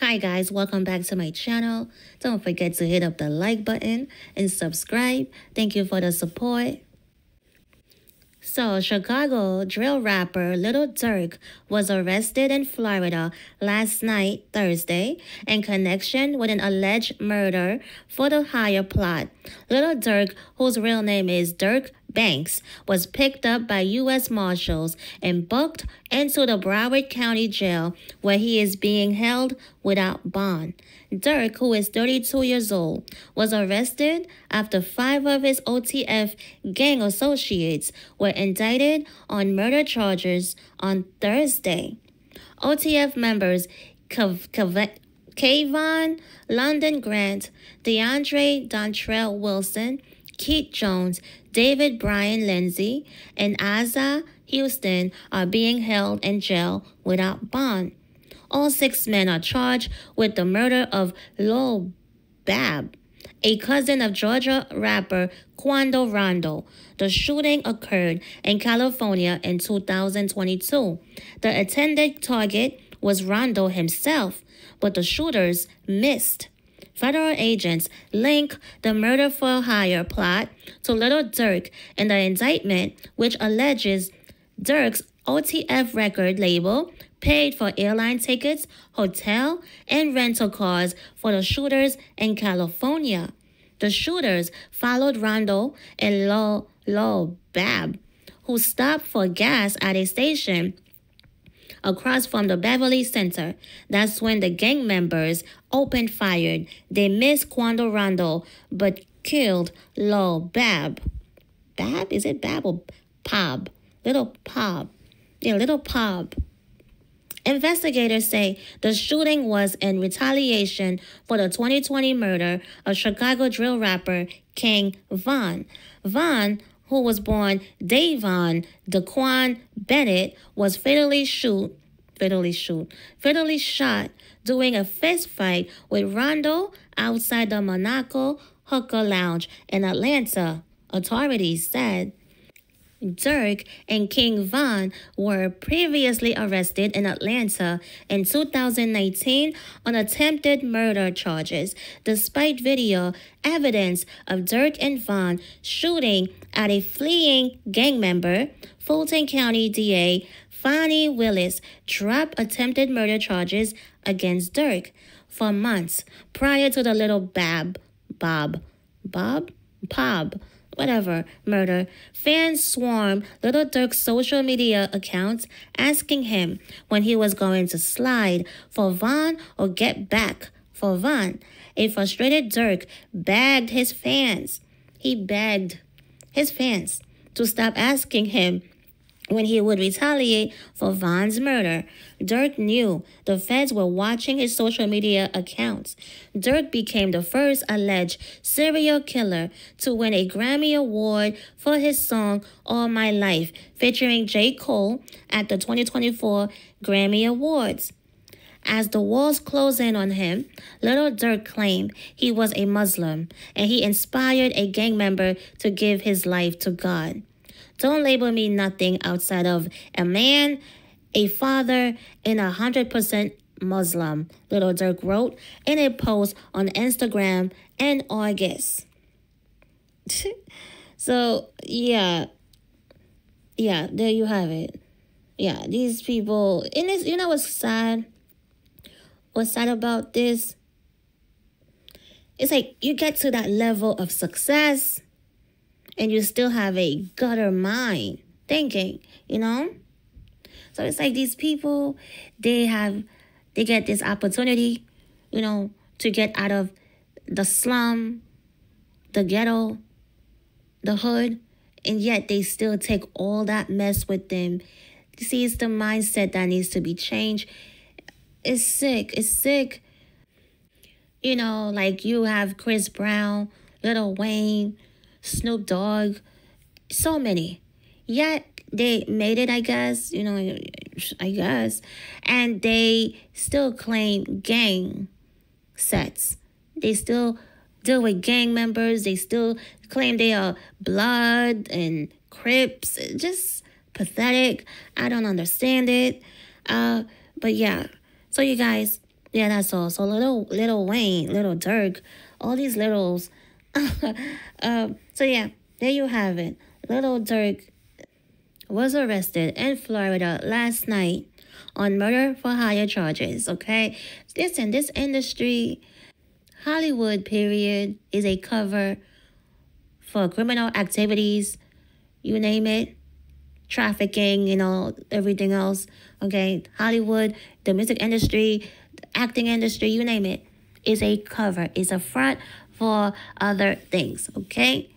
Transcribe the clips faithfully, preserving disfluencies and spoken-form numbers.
Hi guys, welcome back to my channel. Don't forget to hit up the like button and subscribe. Thank you for the support. So, Chicago drill rapper Lil Durk was arrested in Florida last night, Thursday, in connection with an alleged murder for the hire plot. Lil Durk, whose real name is Durk Banks, was picked up by U S Marshals and booked into the Broward County Jail, where he is being held without bond. Durk, who is thirty-two years old, was arrested after five of his O T F gang associates were indicted on murder charges on Thursday. O T F members Kayvon London Grant, DeAndre Dontrell Wilson, Keith Jones, David Bryan Lindsay, and Aza Houston are being held in jail without bond. All six men are charged with the murder of Lul Pab, a cousin of Georgia rapper Quando Rondo. The shooting occurred in California in two thousand twenty-two. The intended target was Rondo himself, but the shooters missed. Federal agents link the murder for hire plot to Lil Durk in the indictment, which alleges Durk's O T F record label paid for airline tickets, hotel, and rental cars for the shooters in California. The shooters followed Rondo and Lul, Lul Pab, who stopped for gas at a station across from the Beverly Center. That's when the gang members opened fire. They missed Quando Rondo, but killed Lul Pab. Pab? Is it Pab or Pab? Lil Pab. Yeah, Lil Pab. Investigators say the shooting was in retaliation for the twenty twenty murder of Chicago drill rapper King Von. Von, who was born Dayvon Daquan Bennett, was fatally shoot, fatally shoot, fatally shot during a fist fight with Rondo outside the Monaco Hooker Lounge in Atlanta, authorities said. Durk and King Von were previously arrested in Atlanta in two thousand nineteen on attempted murder charges, despite video evidence of Durk and Von shooting at a fleeing gang member. Fulton County D A Fani Willis dropped attempted murder charges against Durk for months prior to the Lil Pab, Bob, Bob, Pab, whatever, murder. Fans swarmed Lil Durk's social media accounts asking him when he was going to slide for Von or get back for Von. A frustrated Durk begged his fans. He begged his fans to stop asking him when he would retaliate for Von's murder. Durk knew the feds were watching his social media accounts. Durk became the first alleged serial killer to win a Grammy Award for his song All My Life, featuring J. Cole, at the twenty twenty-four Grammy Awards. As the walls closed in on him, Lil Durk claimed he was a Muslim and he inspired a gang member to give his life to God. Don't label me nothing outside of a man, a father, and a hundred percent Muslim, Lil Durk wrote in a post on Instagram in August. So, yeah. Yeah, there you have it. Yeah, these people. And it's, you know what's sad? What's sad about this? It's like you get to that level of success and you still have a gutter mind thinking, you know? So it's like these people, they have, they get this opportunity, you know, to get out of the slum, the ghetto, the hood, and yet they still take all that mess with them. You see, it's the mindset that needs to be changed. It's sick, it's sick. You know, like you have Chris Brown, Lil Wayne, Snoop Dogg, so many. Yet they made it, I guess, you know, I guess. And they still claim gang sets. They still deal with gang members. They still claim they are blood and Crips. It's just pathetic. I don't understand it. Uh, but yeah. So you guys, Yeah, that's all. So little little Wayne, little Durk, all these littles. um, so yeah, there you have it. Lil Durk was arrested in Florida last night on murder for hire charges, okay? Listen, this industry, Hollywood period, is a cover for criminal activities, you name it, trafficking, you know, everything else, okay? Hollywood, the music industry, the acting industry, you name it, is a cover, is a front for other things, okay?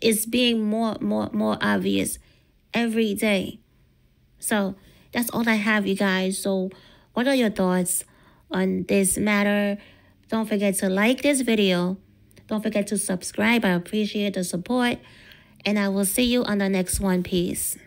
It's being more, more, more obvious every day. So that's all I have, you guys. So what are your thoughts on this matter? Don't forget to like this video. Don't forget to subscribe. I appreciate the support. And I will see you on the next one. Peace.